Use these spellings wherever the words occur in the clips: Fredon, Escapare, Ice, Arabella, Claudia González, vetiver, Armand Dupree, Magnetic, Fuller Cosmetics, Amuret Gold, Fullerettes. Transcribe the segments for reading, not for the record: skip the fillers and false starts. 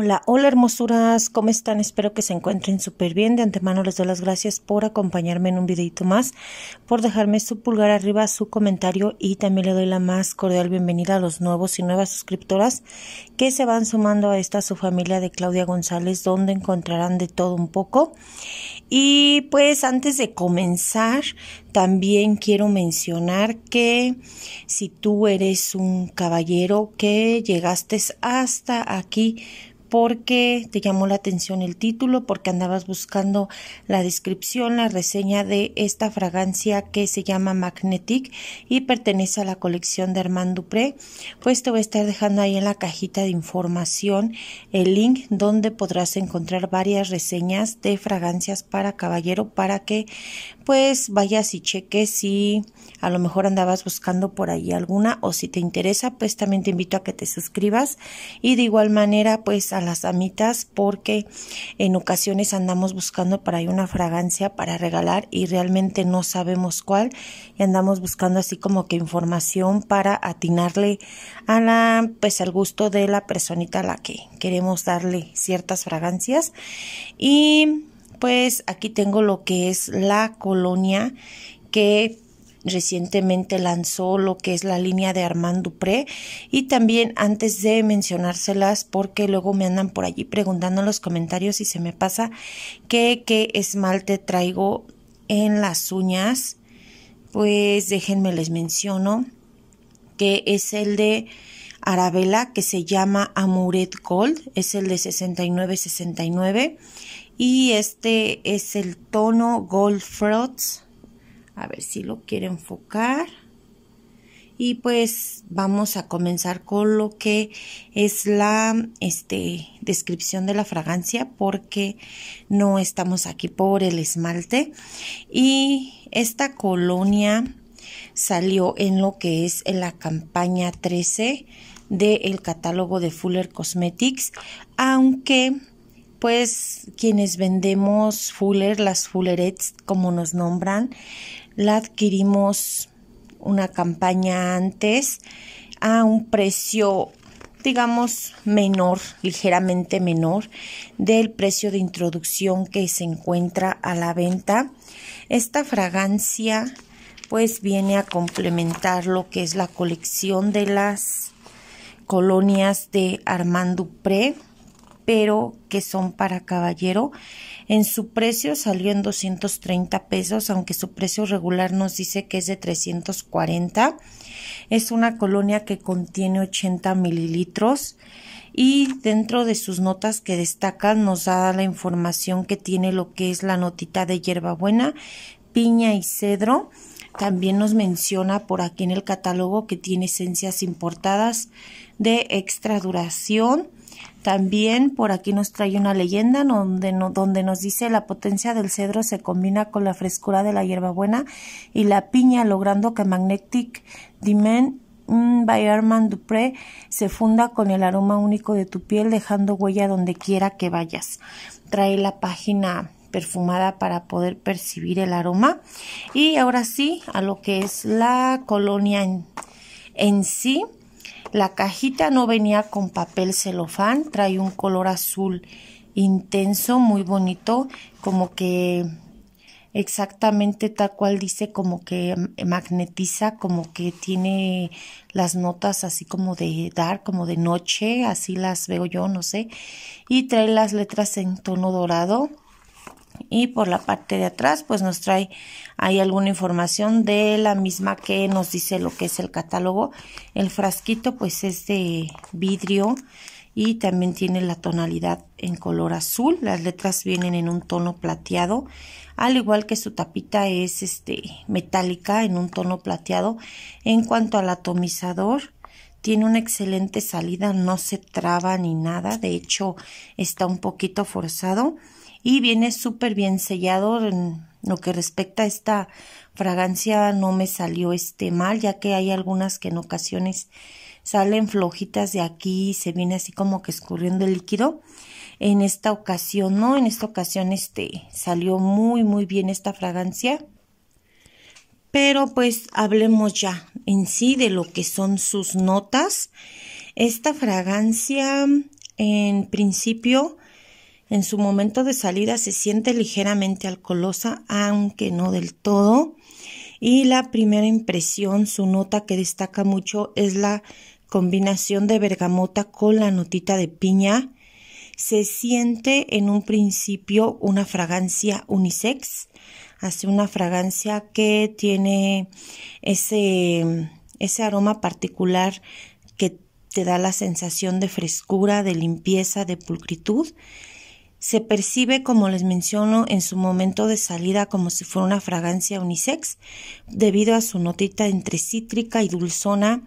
Hola, hola hermosuras, ¿cómo están? Espero que se encuentren súper bien. De antemano les doy las gracias por acompañarme en un videito más, por dejarme su pulgar arriba, su comentario, y también le doy la más cordial bienvenida a los nuevos y nuevas suscriptoras que se van sumando a esta su familia de Claudia González, donde encontrarán de todo un poco. Y pues antes de comenzar, también quiero mencionar que si tú eres un caballero que llegaste hasta aquí porque te llamó la atención el título, porque andabas buscando la descripción, la reseña de esta fragancia que se llama Magnetic y pertenece a la colección de Armand Dupree, pues te voy a estar dejando ahí en la cajita de información el link donde podrás encontrar varias reseñas de fragancias para caballero, para que pues vayas y cheques si a lo mejor andabas buscando por ahí alguna, o si te interesa, pues también te invito a que te suscribas. Y de igual manera, pues a las amitas, porque en ocasiones andamos buscando por ahí una fragancia para regalar y realmente no sabemos cuál, y andamos buscando así como que información para atinarle a la, pues al gusto de la personita a la que queremos darle ciertas fragancias. Y pues aquí tengo lo que es la colonia que recientemente lanzó lo que es la línea de Armand Dupree. Y también, antes de mencionárselas, porque luego me andan por allí preguntando en los comentarios y se me pasa que qué esmalte traigo en las uñas, pues déjenme les menciono que es el de Arabella, que se llama Amuret Gold, es el de 6969, y este es el tono Gold Fruits. A ver si lo quiero enfocar. Y pues vamos a comenzar con lo que es la descripción de la fragancia, porque no estamos aquí por el esmalte. Y esta colonia salió en lo que es en la campaña 13 del catálogo de Fuller Cosmetics, aunque pues quienes vendemos Fuller, las Fullerettes como nos nombran, la adquirimos una campaña antes a un precio, digamos, menor, ligeramente menor del precio de introducción que se encuentra a la venta. Esta fragancia pues viene a complementar lo que es la colección de las colonias de Armand Dupree, pero que son para caballero. En su precio salió en 230 pesos, aunque su precio regular nos dice que es de 340. Es una colonia que contiene 80 mililitros y dentro de sus notas que destacan nos da la información que tiene lo que es la notita de hierbabuena, piña y cedro. También nos menciona por aquí en el catálogo que tiene esencias importadas de extra duración. También por aquí nos trae una leyenda donde nos dice: la potencia del cedro se combina con la frescura de la hierbabuena y la piña, logrando que Magnetic Dimen by Armand Dupree se funda con el aroma único de tu piel, dejando huella donde quiera que vayas. Trae la página perfumada para poder percibir el aroma. Y ahora sí, a lo que es la colonia en sí. La cajita no venía con papel celofán, trae un color azul intenso, muy bonito, como que exactamente tal cual dice, como que magnetiza, como que tiene las notas así como de dar, como de noche, así las veo yo, no sé. Y trae las letras en tono dorado. Y por la parte de atrás pues nos trae ahí alguna información de la misma que nos dice lo que es el catálogo. El frasquito pues es de vidrio y también tiene la tonalidad en color azul. Las letras vienen en un tono plateado, al igual que su tapita es metálica en un tono plateado. En cuanto al atomizador, tiene una excelente salida, no se traba ni nada, de hecho está un poquito forzado. Y viene súper bien sellado. En lo que respecta a esta fragancia no me salió mal, ya que hay algunas que en ocasiones salen flojitas de aquí y se viene así como que escurriendo el líquido. En esta ocasión no, en esta ocasión salió muy bien esta fragancia. Pero pues hablemos ya en sí de lo que son sus notas. Esta fragancia en principio, en su momento de salida se siente ligeramente alcoholosa, aunque no del todo. Y la primera impresión, su nota que destaca mucho es la combinación de bergamota con la notita de piña. Se siente en un principio una fragancia unisex, hace una fragancia que tiene ese aroma particular que te da la sensación de frescura, de limpieza, de pulcritud. Se percibe, como les menciono, en su momento de salida como si fuera una fragancia unisex debido a su notita entre cítrica y dulzona,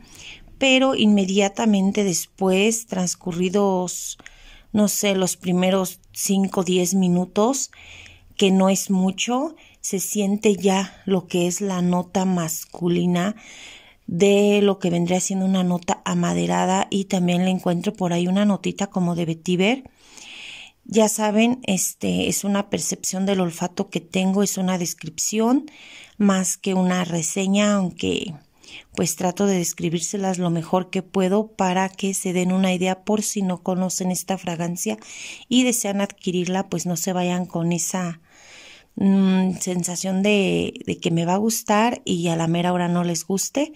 pero inmediatamente después, transcurridos, no sé, los primeros 5 o 10 minutos, que no es mucho, se siente ya lo que es la nota masculina de lo que vendría siendo una nota amaderada, y también le encuentro por ahí una notita como de vetiver. Ya saben, es una percepción del olfato que tengo, es una descripción más que una reseña, aunque pues trato de describírselas lo mejor que puedo para que se den una idea por si no conocen esta fragancia y desean adquirirla, pues no se vayan con esa sensación de que me va a gustar y a la mera hora no les guste.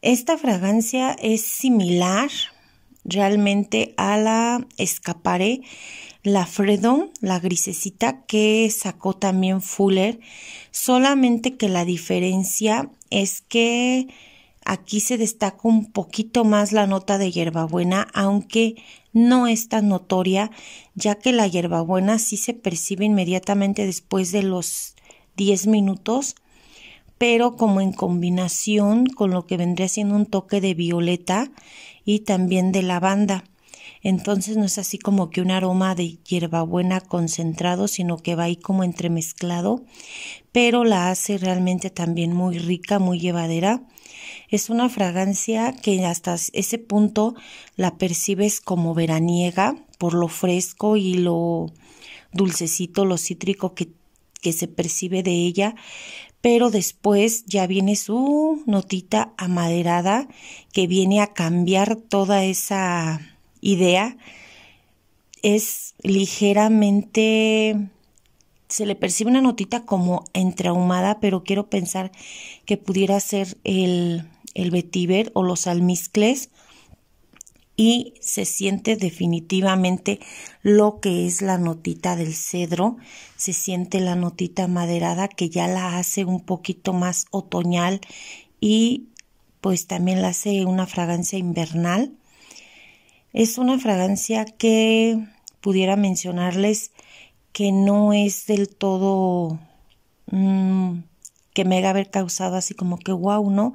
Esta fragancia es similar realmente a la Escapare, la Fredon, la grisecita que sacó también Fuller, solamente que la diferencia es que aquí se destaca un poquito más la nota de hierbabuena, aunque no es tan notoria, ya que la hierbabuena sí se percibe inmediatamente después de los 10 minutos, pero como en combinación con lo que vendría siendo un toque de violeta y también de lavanda. Entonces no es así como que un aroma de hierbabuena concentrado, sino que va ahí como entremezclado, pero la hace realmente también muy rica, muy llevadera. Es una fragancia que hasta ese punto la percibes como veraniega por lo fresco y lo dulcecito, lo cítrico que se percibe de ella, pero después ya viene su notita amaderada que viene a cambiar toda esa idea. Es ligeramente, se le percibe una notita como entrahumada, pero quiero pensar que pudiera ser el vetiver o los almizcles, y se siente definitivamente lo que es la notita del cedro, se siente la notita maderada que ya la hace un poquito más otoñal y pues también la hace una fragancia invernal. Es una fragancia que pudiera mencionarles que no es del todo que me haga haber causado así como que wow, ¿no?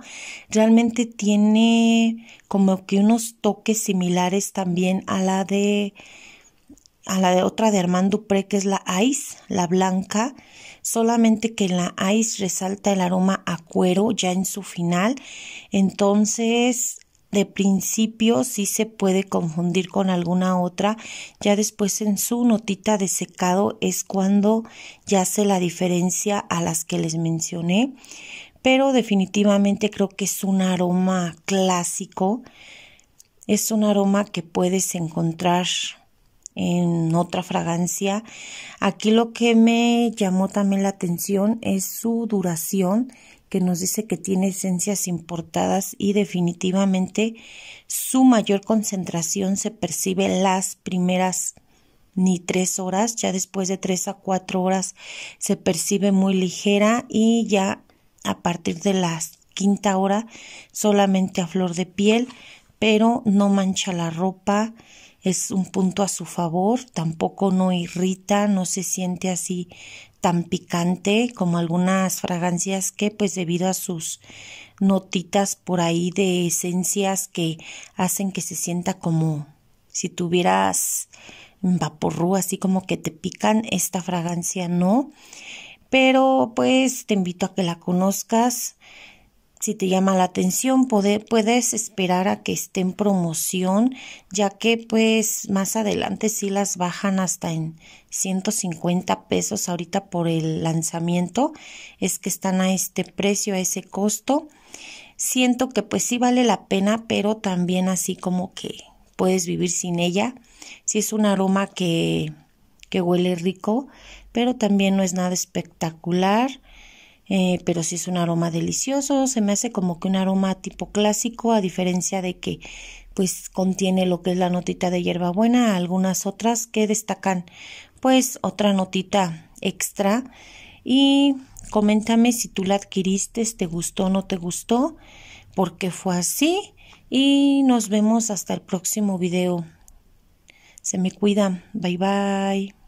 Realmente tiene como que unos toques similares también a la de otra de Armand Dupree, que es la Ice, la blanca, solamente que en la Ice resalta el aroma a cuero ya en su final. Entonces, de principio sí se puede confundir con alguna otra, ya después en su notita de secado es cuando ya hace la diferencia a las que les mencioné, pero definitivamente creo que es un aroma clásico, es un aroma que puedes encontrar en otra fragancia. Aquí lo que me llamó también la atención es su duración, que nos dice que tiene esencias importadas, y definitivamente su mayor concentración se percibe las primeras ni 3 horas, ya después de 3 a 4 horas se percibe muy ligera, y ya a partir de la 5ª hora solamente a flor de piel, pero no mancha la ropa, es un punto a su favor, tampoco no irrita, no se siente así tan picante como algunas fragancias que pues debido a sus notitas por ahí de esencias que hacen que se sienta como si tuvieras vaporru, así como que te pican. Esta fragancia no, pero pues te invito a que la conozcas. Si te llama la atención, puedes esperar a que esté en promoción, ya que pues más adelante sí las bajan hasta en 150 pesos, ahorita por el lanzamiento es que están a este precio, a ese costo. Siento que pues sí vale la pena, pero también así como que puedes vivir sin ella. Sí es un aroma que huele rico, pero también no es nada espectacular. Pero sí es un aroma delicioso. Se me hace como que un aroma tipo clásico, a diferencia de que pues contiene lo que es la notita de hierbabuena, algunas otras que destacan pues otra notita extra. Y coméntame si tú la adquiriste, te gustó o no te gustó, porque fue así. Y nos vemos hasta el próximo video. Se me cuidan. Bye bye.